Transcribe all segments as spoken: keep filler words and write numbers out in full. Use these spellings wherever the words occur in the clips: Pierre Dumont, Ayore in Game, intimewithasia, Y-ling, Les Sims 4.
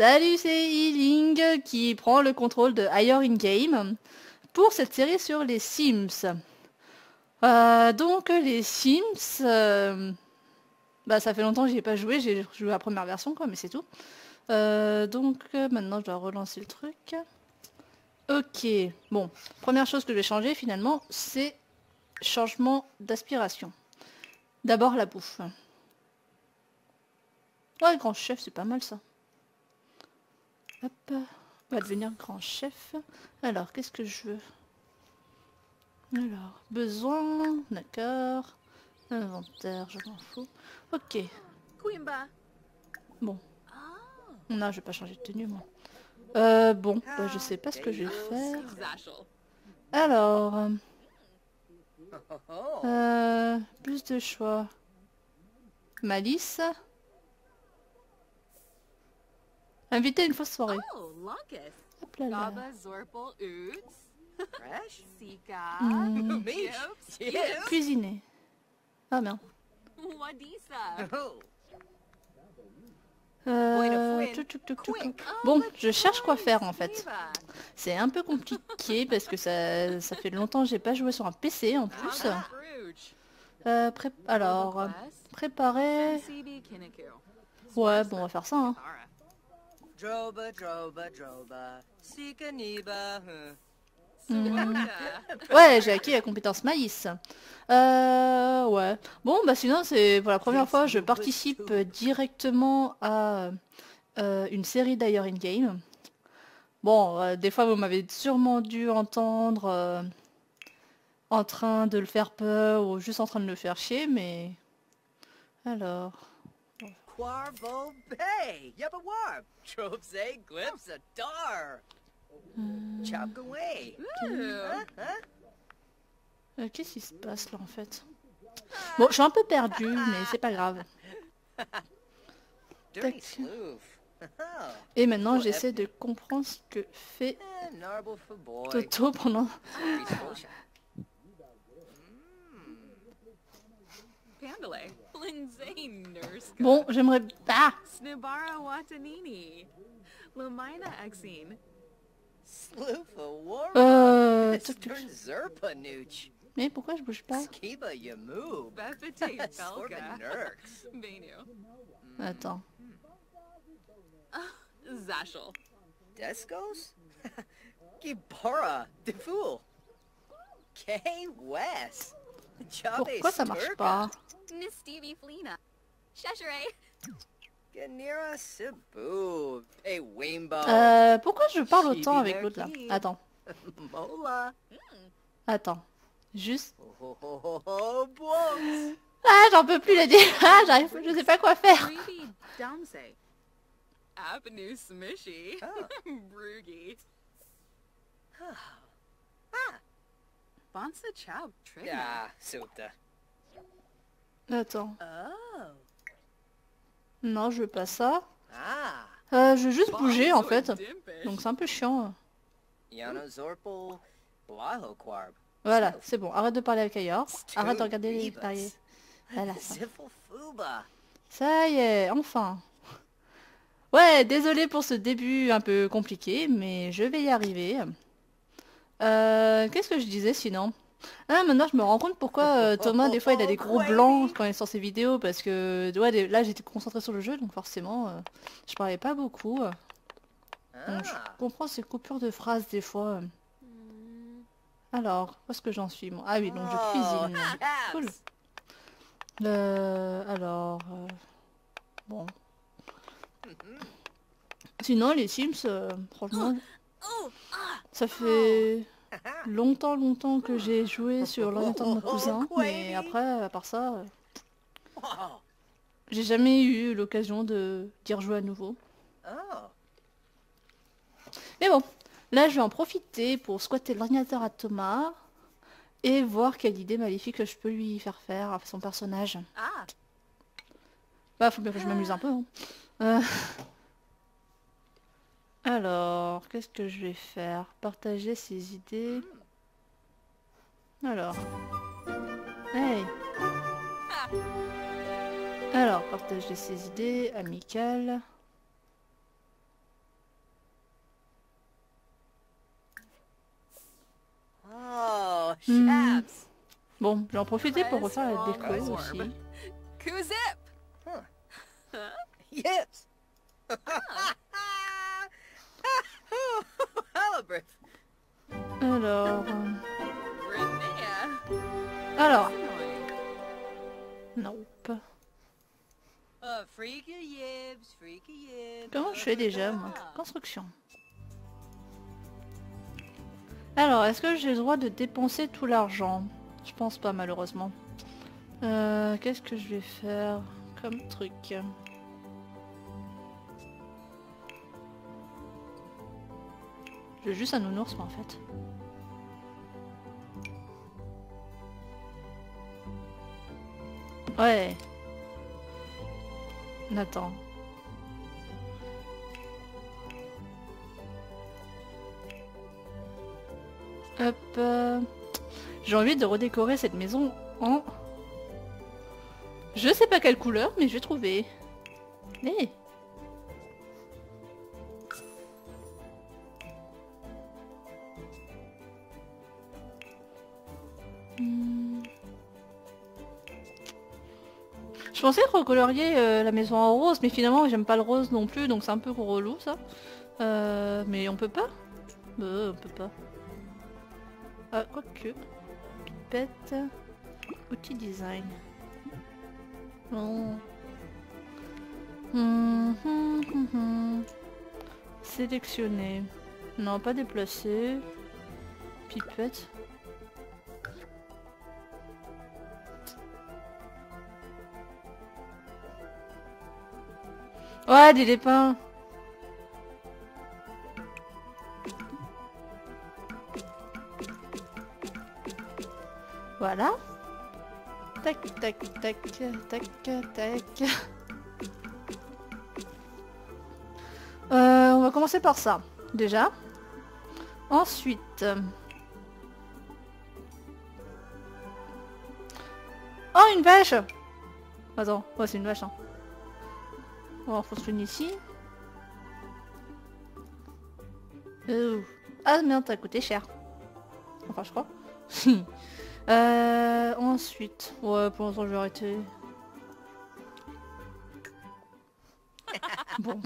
Salut, c'est Y-ling qui prend le contrôle de Ayore in Game pour cette série sur les Sims. Euh, donc les Sims, euh, bah ça fait longtemps que j'y ai pas joué, j'ai joué à la première version quoi, mais c'est tout. Euh, donc euh, maintenant je dois relancer le truc. Ok, bon, première chose que je vais changer finalement, c'est changement d'aspiration. D'abord la bouffe. Ouais, grand chef, c'est pas mal ça. Hop, on va devenir grand chef. Alors, qu'est-ce que je veux? Alors, besoin, d'accord. Inventaire, je m'en fous. Ok. Bon. Non, je vais pas changer de tenue, moi. Euh, bon, bah, je sais pas ce que je vais faire. Alors. Euh, plus de choix. Malice. Invité à une fausse soirée. Hop là là. Mmh. Cuisiner. Ah merde. Euh... Bon, je cherche quoi faire en fait. C'est un peu compliqué parce que ça, ça fait longtemps que j'ai pas joué sur un P C en plus. Euh, pré... Alors, préparer... Ouais, bon, on va faire ça. Hein. Mmh. Ouais, j'ai acquis la compétence maïs. Euh, ouais. Bon, bah sinon, c'est pour la première fois, je participe directement à euh, une série d'ailleurs in-game. Bon, euh, des fois, vous m'avez sûrement dû entendre euh, en train de le faire peur ou juste en train de le faire chier, mais... Alors... Euh, qu'est-ce qui se passe là en fait? Bon, je suis un peu perdue, mais c'est pas grave. Tac. Et maintenant j'essaie de comprendre ce que fait Toto pendant... Bon, j'aimerais pas. Euh... Mais pourquoi je bouge pas? Attends. Pourquoi ça marche pas? Euh, pourquoi je parle autant avec l'autre là? Attends. Attends. Juste. Ah, j'en peux plus la dire. Ah, j'arrive. Je sais pas quoi faire. Attends. Non, je veux pas ça. Euh, je veux juste bouger en fait. Donc c'est un peu chiant. Voilà, c'est bon. Arrête de parler avec Ayore. Arrête de regarder les pariers. Voilà. Ça y est, enfin. Ouais, désolé pour ce début un peu compliqué, mais je vais y arriver. Euh, qu'est-ce que je disais sinon? Ah, maintenant je me rends compte pourquoi euh, Thomas des fois il a des gros blancs quand il sort ses vidéos, parce que ouais, là j'étais concentrée sur le jeu donc forcément euh, je parlais pas beaucoup. Donc, je comprends ces coupures de phrases des fois. Alors, où est-ce que j'en suis bon. Ah oui, donc je cuisine. Cool. Euh, alors... Euh, bon. Sinon les Sims, euh, franchement, ça fait... Longtemps, longtemps que j'ai joué sur l'ordinateur de mon cousin, mais après, à part ça, euh, j'ai jamais eu l'occasion de d'y rejouer à nouveau. Mais bon, là je vais en profiter pour squatter l'ordinateur à Thomas et voir quelle idée maléfique que je peux lui faire faire à son personnage. Bah, faut bien que je m'amuse un peu. Hein. Euh... Alors, qu'est-ce que je vais faire? Partager ses idées. Alors. Hey. Alors, partager ses idées, amicales. Hmm. Bon, j'en profitais pour refaire la déco aussi. Alors... Alors... Nope. Comment je fais déjà, moi? Construction. Alors, est-ce que j'ai le droit de dépenser tout l'argent? Je pense pas, malheureusement. Euh, Qu'est-ce que je vais faire comme truc? Je veux juste un nounours, moi, en fait. Ouais. Attends. Hop. Euh... J'ai envie de redécorer cette maison en... Je sais pas quelle couleur, mais je vais trouver. Hey. Hmm. Je pensais recolorier euh, la maison en rose, mais finalement j'aime pas le rose non plus, donc c'est un peu relou ça. Euh, mais on peut pas euh, On peut pas. Ah, quoique. Pipette. Outil design. Non. Hum, hum, hum, hum. Sélectionner. Non, pas déplacer. Pipette. Ouais, des lapins. Voilà. Tac, tac, tac, tac, tac. Euh, on va commencer par ça, déjà. Ensuite... Oh, une vache! Attends, ouais, c'est une vache, hein. On va en construire une ici. Euh, ah merde, ça a coûté cher. Enfin, je crois. Euh, ensuite, ouais, pour l'instant je vais arrêter. Bon.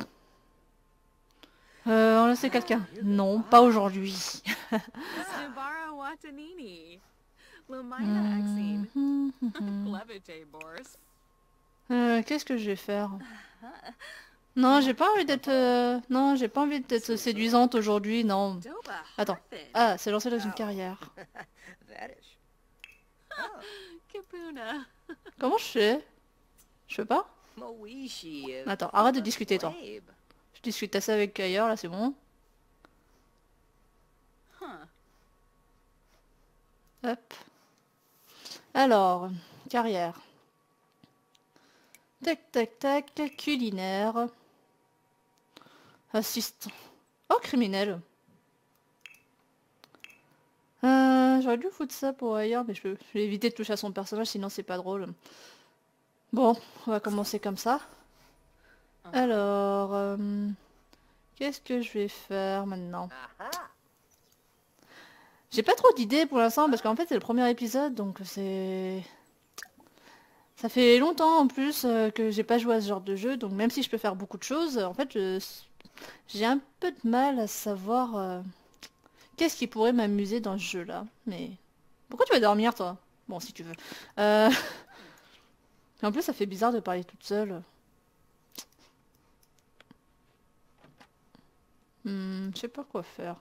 Euh, on laisse quelqu'un. Non, pas aujourd'hui. euh, Qu'est-ce que je vais faire? Non, j'ai pas envie d'être. Euh... Non, j'ai pas envie d'être séduisante aujourd'hui. Non. Attends. Ah, c'est lancé dans une carrière. Comment je fais? Je sais pas. Attends, arrête de discuter toi. Je discute assez avec Ayore, là c'est bon. Hop. Alors, carrière. Tac tac tac, culinaire. Assistant. Oh, criminel. Euh, J'aurais dû foutre ça pour Ayore, mais je, peux, je vais éviter de toucher à son personnage, sinon c'est pas drôle. Bon, on va commencer comme ça. Alors, euh, qu'est-ce que je vais faire maintenant? J'ai pas trop d'idées pour l'instant, parce qu'en fait c'est le premier épisode, donc c'est... Ça fait longtemps en plus que j'ai pas joué à ce genre de jeu, donc même si je peux faire beaucoup de choses, en fait je... j'ai un peu de mal à savoir... Euh... Qu'est-ce qui pourrait m'amuser dans ce jeu-là? Mais pourquoi tu vas dormir, toi? Bon, si tu veux. Euh... En plus, ça fait bizarre de parler toute seule. Hmm, je sais pas quoi faire.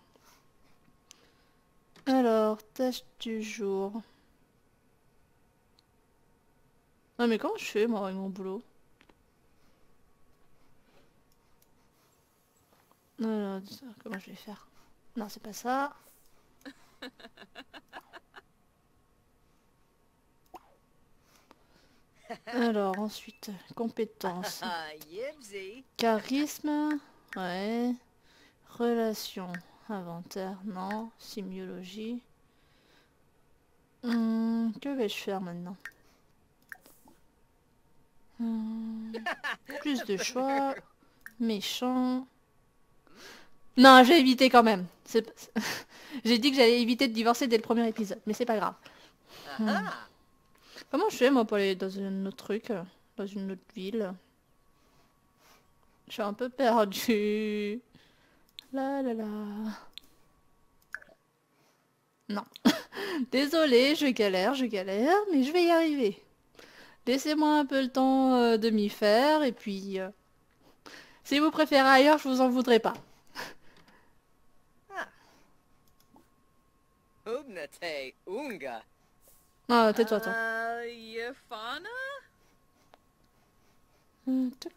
Alors, tâche du jour. Non, mais comment je fais, moi, avec mon boulot? Non, non, comment je vais faire? Non, c'est pas ça. Alors, ensuite, compétences. Charisme. Ouais. Relations. Inventaire. Non. Sémiologie. Hum, que vais-je faire maintenant? Hum, plus de choix. Méchant. Non, j'ai évité quand même. J'ai dit que j'allais éviter de divorcer dès le premier épisode, mais c'est pas grave. Ah hum. Comment je fais, moi, pour aller dans un autre truc, dans une autre ville? Je suis un peu perdue. La la la. Non. Désolée, je galère, je galère, mais je vais y arriver. Laissez-moi un peu le temps euh, de m'y faire, et puis... Euh, si vous préférez ailleurs, je vous en voudrais pas. Ah, tais-toi, toi. Hum, toc.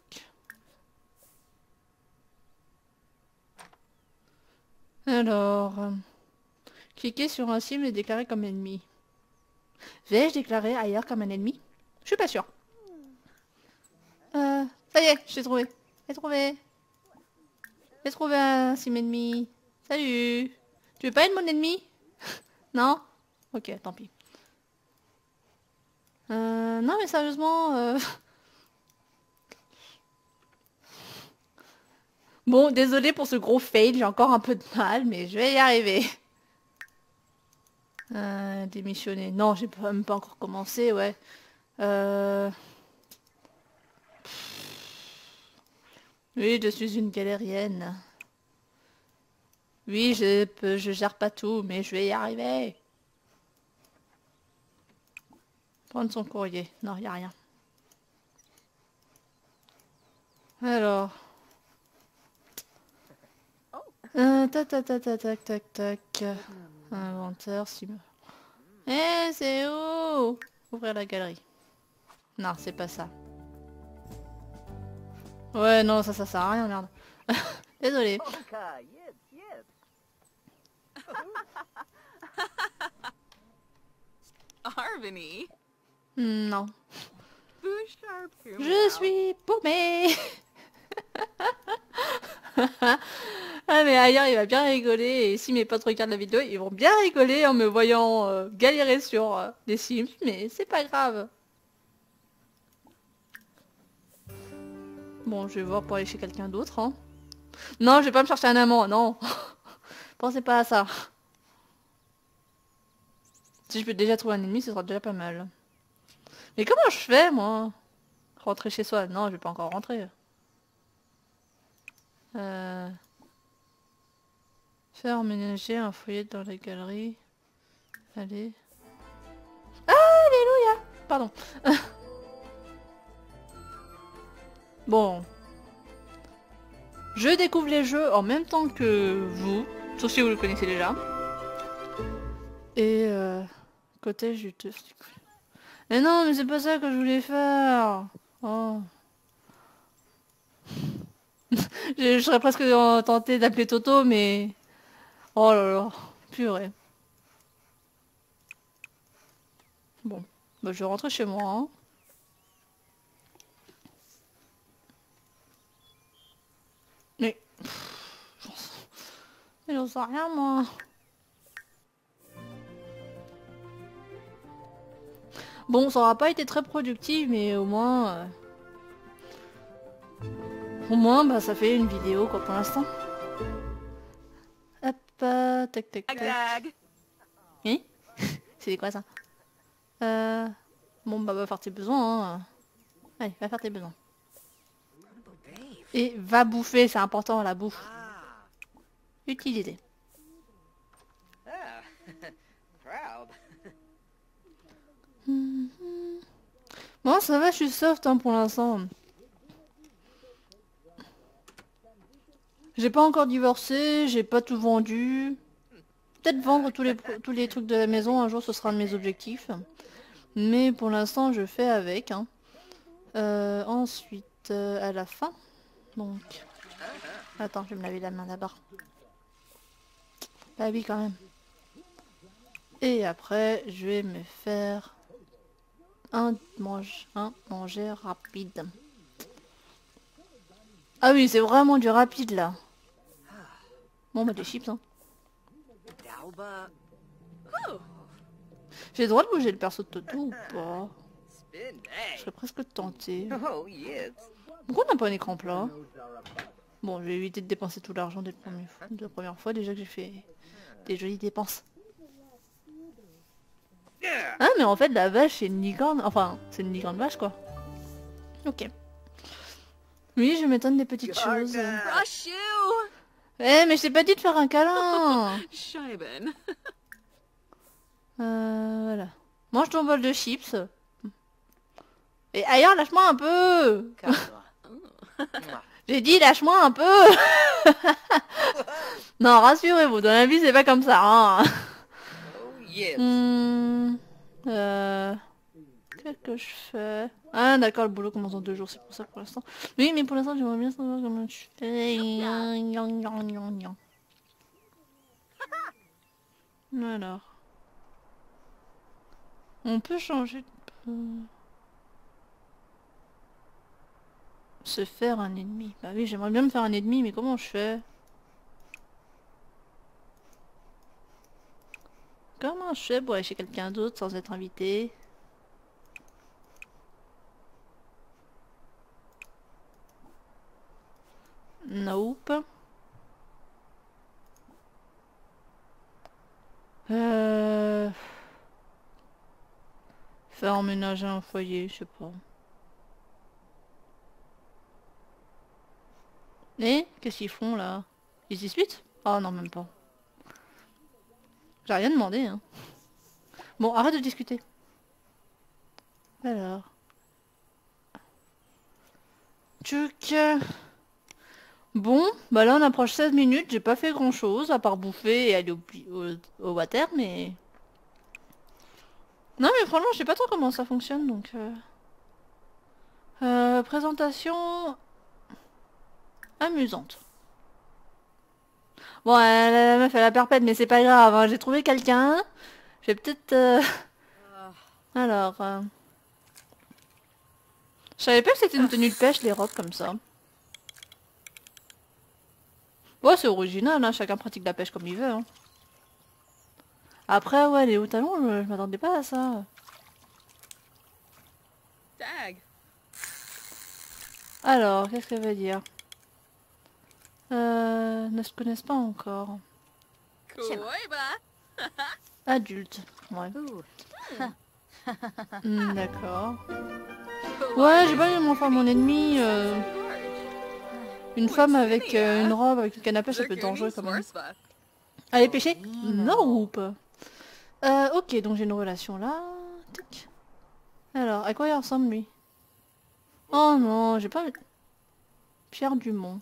Alors... Euh, cliquez sur un cible et déclarer comme ennemi. Vais-je déclarer ailleurs comme un ennemi? Je suis pas sûre. Euh, ça y est, je l'ai trouvé. J'ai trouvé. J'ai trouvé un cible ennemi. Salut. Tu veux pas être mon ennemi? Non? Ok, tant pis. Euh, non mais sérieusement... Euh... Bon, désolé pour ce gros fail, j'ai encore un peu de mal, mais je vais y arriver. Euh, démissionner. Non, j'ai même pas encore commencé, ouais. Euh... Oui, je suis une galérienne. Oui, je peux, je gère pas tout, mais je vais y arriver. Prendre son courrier. Non, il n'y a rien. Alors... Euh, tac, tac, tac, tac, tac, tac. Inventaire, si... Eh, hey, c'est où? Ouvrir la galerie. Non, c'est pas ça. Ouais, non, ça, ça sert à rien, merde. Désolé. Harmony. Non. Je suis paumée. Ah mais ailleurs il va bien rigoler, et si mes potes regardent la vidéo ils vont bien rigoler en me voyant euh, galérer sur euh, des Sims, mais c'est pas grave. Bon, je vais voir pour aller chez quelqu'un d'autre, hein. Non, je vais pas me chercher un amant, non. Pensez pas à ça. Si je peux déjà trouver un ennemi, ce sera déjà pas mal. Mais comment je fais, moi? Rentrer chez soi? Non, je vais pas encore rentrer. Euh... Faire ménager un foyer dans la galerie. Allez. Alléluia! Pardon. Bon. Je découvre les jeux en même temps que vous. Sauf si vous le connaissez déjà. Et... Euh, côté juteux. Mais non, mais c'est pas ça que je voulais faire. Oh. Je serais presque tenté d'appeler Toto, mais... Oh là là, purée. Bon, bah je vais rentrer chez moi, hein. Mais... Mais j'en sais rien, moi. Bon, ça aura pas été très productif, mais au moins... Euh... Au moins, bah, ça fait une vidéo, quoi, pour l'instant. Hop, euh, tac, tac, tac. Hein? C'est quoi, ça? Euh... Bon, bah, va faire tes besoins, hein. Allez, va faire tes besoins. Et va bouffer, c'est important, la bouffe. Utiliser. Bon, ça va, je suis soft, hein, pour l'instant. J'ai pas encore divorcé, j'ai pas tout vendu. Peut-être vendre tous les, tous les trucs de la maison, un jour ce sera un de mes objectifs. Mais pour l'instant je fais avec. Hein. Euh, ensuite, euh, à la fin. Donc. Attends, je vais me laver la main d'abord. Bah oui quand même. Et après, je vais me faire un mange, un manger rapide. Ah oui, c'est vraiment du rapide là. Bon bah des chips, hein. J'ai le droit de bouger le perso de Toto ou pas? Je serais presque tentée. Pourquoi on n'a pas un écran plat? Bon, je vais éviter de dépenser tout l'argent dès la première fois, déjà que j'ai fait des jolies dépenses. Ah, mais en fait, la vache, c'est une licorne. Enfin, c'est une licorne vache, quoi. Ok. Oui, je m'étonne des petites choses. Eh, hey, mais je t'ai pas dit de faire un câlin. Euh, voilà. Mange ton bol de chips. Et ailleurs, lâche-moi un peu. J'ai dit, lâche-moi un peu. Non, rassurez-vous, dans la vie, c'est pas comme ça, hein. Hum, euh, qu'est-ce que je fais? Ah d'accord, le boulot commence en deux jours, c'est pour ça pour l'instant. Oui, mais pour l'instant, j'aimerais bien savoir comment tu fais. Alors, on peut changer de... Se faire un ennemi. Bah oui, j'aimerais bien me faire un ennemi, mais comment je fais? Comment je fais pour aller chez quelqu'un d'autre sans être invité? Nope. Euh... Faire emménager un foyer, je sais pas. Et qu'est-ce qu'ils font là? Ils se disputent? Ah non, même pas. J'ai rien demandé, hein. Bon, arrête de discuter. Alors. Tchouk. Bon, bah là on approche seize minutes, j'ai pas fait grand chose, à part bouffer et aller au, au, au water, mais... Non mais franchement, je sais pas trop comment ça fonctionne, donc... Euh... Euh, présentation... amusante. Bon, elle, la meuf, elle a perpète, mais c'est pas grave, hein. J'ai trouvé quelqu'un. Je vais peut-être... Euh... Alors... Euh... Je savais pas que c'était une tenue de pêche, les robes comme ça. Bon, c'est original, hein. Chacun pratique la pêche comme il veut. Hein. Après, ouais, les hauts talons, je, je m'attendais pas à ça. Tag. Alors, qu'est-ce qu'elle veut dire? Euh, ne se connaissent pas encore. Adulte, ouais. Mmh, d'accord. Ouais, j'ai pas vu mon femme, mon ennemi. Euh... Une femme avec euh, une robe, avec une canne à pêche, ça peut être dangereux quand même. Allez pêcher? Non. Euh, ok, donc j'ai une relation là. Tic. Alors, à quoi il ressemble lui? Oh non, j'ai pas... Pierre Dumont.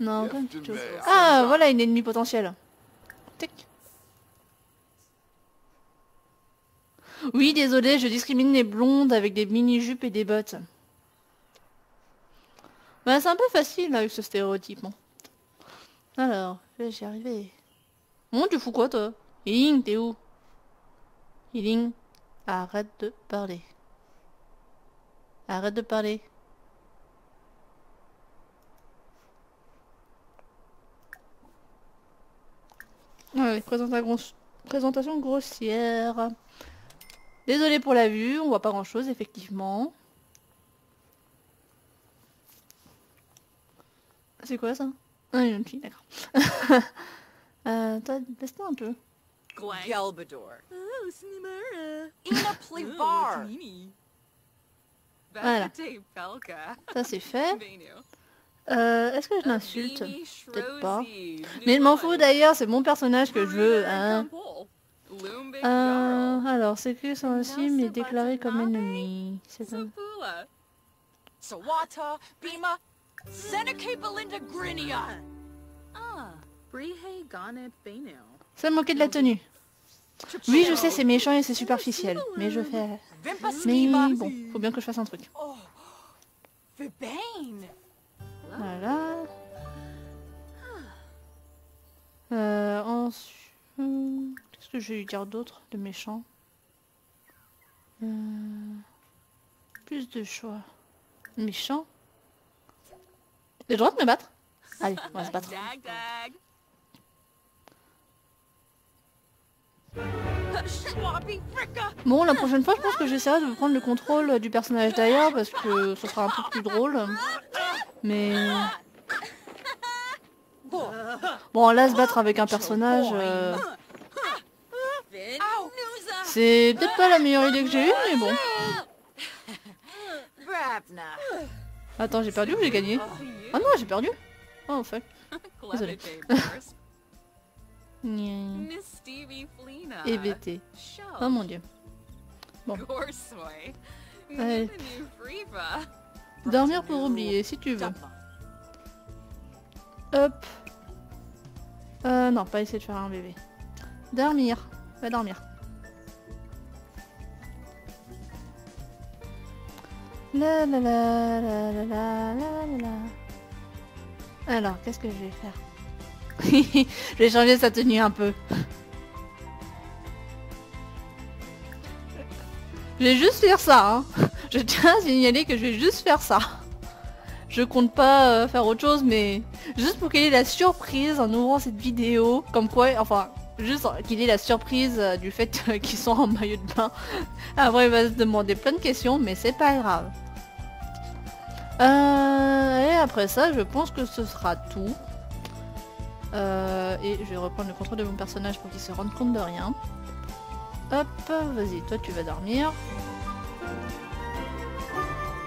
Non, pas du tout. Ah, voilà une ennemie potentielle. Tic. Oui, désolé, je discrimine les blondes avec des mini-jupes et des bottes. Bah, c'est un peu facile avec ce stéréotype. Hein. Alors, j'y arrivé. Bon, tu fous quoi, toi? Y-ling, t'es où? Y-ling, arrête de parler. Arrête de parler. Ouais, présentation grossière. Désolé pour la vue, on voit pas grand chose effectivement. C'est quoi ça? Ah, une fille, d'accord. euh, t'as baisse-toi un peu. Galbador. Oh, Snimara. Ina play bar. Voilà. Ça c'est fait. Euh, est-ce que je l'insulte? Peut-être pas. Mais je m'en fous d'ailleurs, c'est mon personnage que je veux, hein. Euh, alors, c'est que son aussi mais déclaré comme ennemi. C'est ça. Se moquer de la tenue. Oui, je sais, c'est méchant et c'est superficiel. Mais je fais... Mais bon, faut bien que je fasse un truc. Voilà. Euh, ensuite... Qu'est-ce que je vais lui dire d'autre de méchant? euh... Plus de choix. Méchant? J'ai le droit de me battre? Allez, on va se battre. Bon, la prochaine fois, je pense que j'essaierai de prendre le contrôle du personnage d'ailleurs parce que ce sera un peu plus drôle. Mais... Bon, là, se battre avec un personnage... Euh... C'est peut-être pas la meilleure idée que j'ai eue, mais bon. Attends, j'ai perdu ou j'ai gagné? Ah non, j'ai perdu. Oh, en fait. Désolé. E B T. Oh mon dieu. Bon. Allez. Dormir pour oublier, si tu veux. Hop. Euh, non, pas essayer de faire un bébé. Dormir. Va dormir. La la la la la la la la. Alors, qu'est-ce que je vais faire? Je vais changer sa tenue un peu. Je vais juste faire ça, hein. Je tiens à signaler que je vais juste faire ça. Je compte pas euh, faire autre chose, mais juste pour qu'il ait la surprise en ouvrant cette vidéo, comme quoi, enfin, juste qu'il ait la surprise euh, du fait euh, qu'ils sont en maillot de bain. Après, il va se demander plein de questions, mais c'est pas grave. Euh, et après ça, je pense que ce sera tout. Euh, et je vais reprendre le contrôle de mon personnage pour qu'il se rende compte de rien. Hop, vas-y, toi tu vas dormir.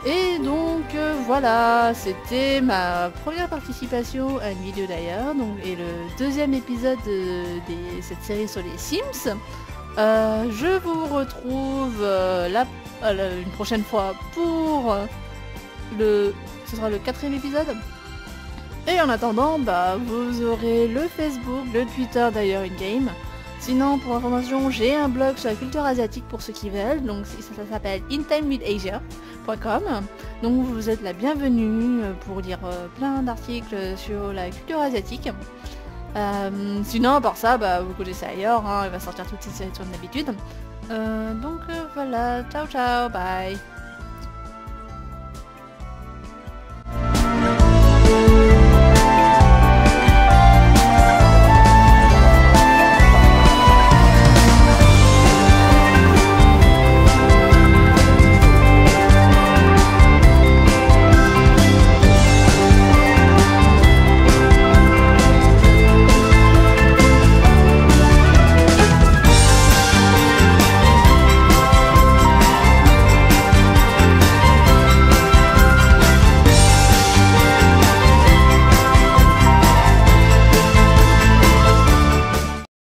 Et donc euh, voilà, c'était ma première participation à une vidéo d'ailleurs, donc, et le deuxième épisode de, de cette série sur les Sims. Euh, je vous retrouve euh, la, euh, une prochaine fois pour le... ce sera le quatrième épisode. Et en attendant, bah, vous aurez le Facebook, le Twitter d'Ayore in Game. Sinon, pour information, j'ai un blog sur la culture asiatique pour ceux qui veulent, donc ça, ça s'appelle intimewithasia point com. Donc vous êtes la bienvenue pour lire plein d'articles sur la culture asiatique. Euh, sinon, à part ça, bah, vous connaissez ailleurs, hein, il va sortir toutes ces séries comme d'habitude. Euh, donc voilà, ciao ciao, bye.